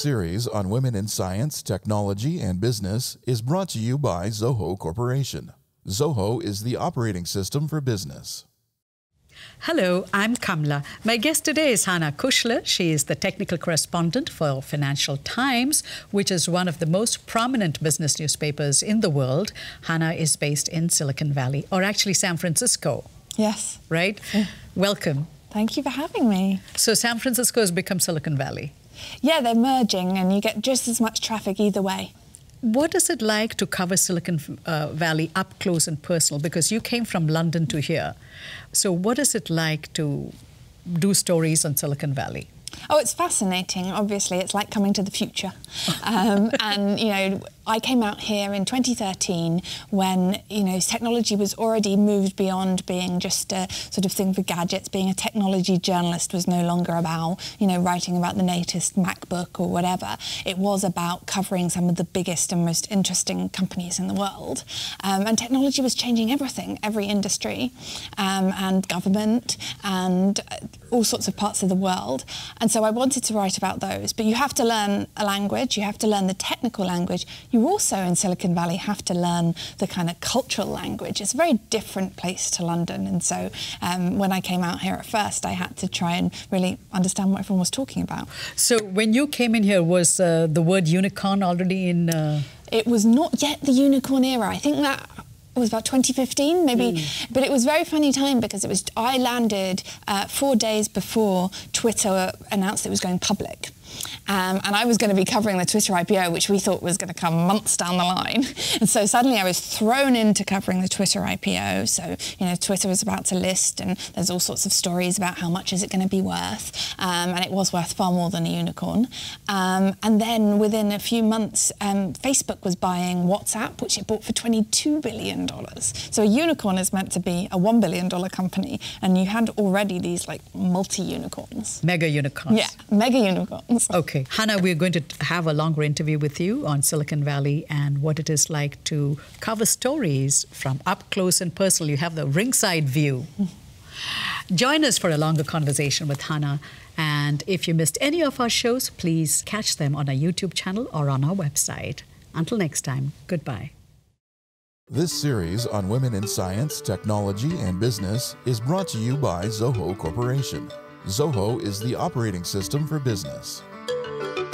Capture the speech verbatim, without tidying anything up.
series on women in science, technology, and business is brought to you by Zoho Corporation. Zoho is the operating system for business. Hello, I'm Kamla. My guest today is Hannah Kuchler. She is the technical correspondent for Financial Times, which is one of the most prominent business newspapers in the world. Hannah is based in Silicon Valley, or actually San Francisco. Yes. Right? Yeah. Welcome. Thank you for having me. So San Francisco has become Silicon Valley. Yeah, they're merging and you get just as much traffic either way. What is it like to cover Silicon uh, Valley up close and personal? Because you came from London to here. So what is it like to do stories on Silicon Valley? Oh, it's fascinating. Obviously, it's like coming to the future. Um, and, you know, I came out here in twenty thirteen when, you know, technology was already moved beyond being just a sort of thing for gadgets. Being a technology journalist was no longer about, you know, writing about the latest MacBook or whatever. It was about covering some of the biggest and most interesting companies in the world. Um, and technology was changing everything, every industry um, and government and all sorts of parts of the world. And so I wanted to write about those. But you have to learn a language, you have to learn the technical language. You also, in Silicon Valley, have to learn the kind of cultural language. It's a very different place to London. And so um, when I came out here at first, I had to try and really understand what everyone was talking about. So when you came in here, was uh, the word unicorn already in... Uh... It was not yet the unicorn era. I think that... It was about twenty fifteen, maybe, mm. but it was a very funny time because it was. I landed uh, four days before Twitter announced it was going public. Um, and I was going to be covering the Twitter I P O, which we thought was going to come months down the line. And so suddenly I was thrown into covering the Twitter I P O. So, you know, Twitter was about to list and there's all sorts of stories about how much is it going to be worth. Um, and it was worth far more than a unicorn. Um, and then within a few months, um, Facebook was buying WhatsApp, which it bought for twenty-two billion dollars. So a unicorn is meant to be a one billion dollar company. And you had already these like multi-unicorns. Mega unicorns. Yeah, mega unicorns. Okay. Hannah, we're going to have a longer interview with you on Silicon Valley and what it is like to cover stories from up close and personal. You have the ringside view. Join us for a longer conversation with Hannah. And if you missed any of our shows, please catch them on our YouTube channel or on our website. Until next time, goodbye. This series on women in science, technology, and business is brought to you by Zoho Corporation. Zoho is the operating system for business. Thank you.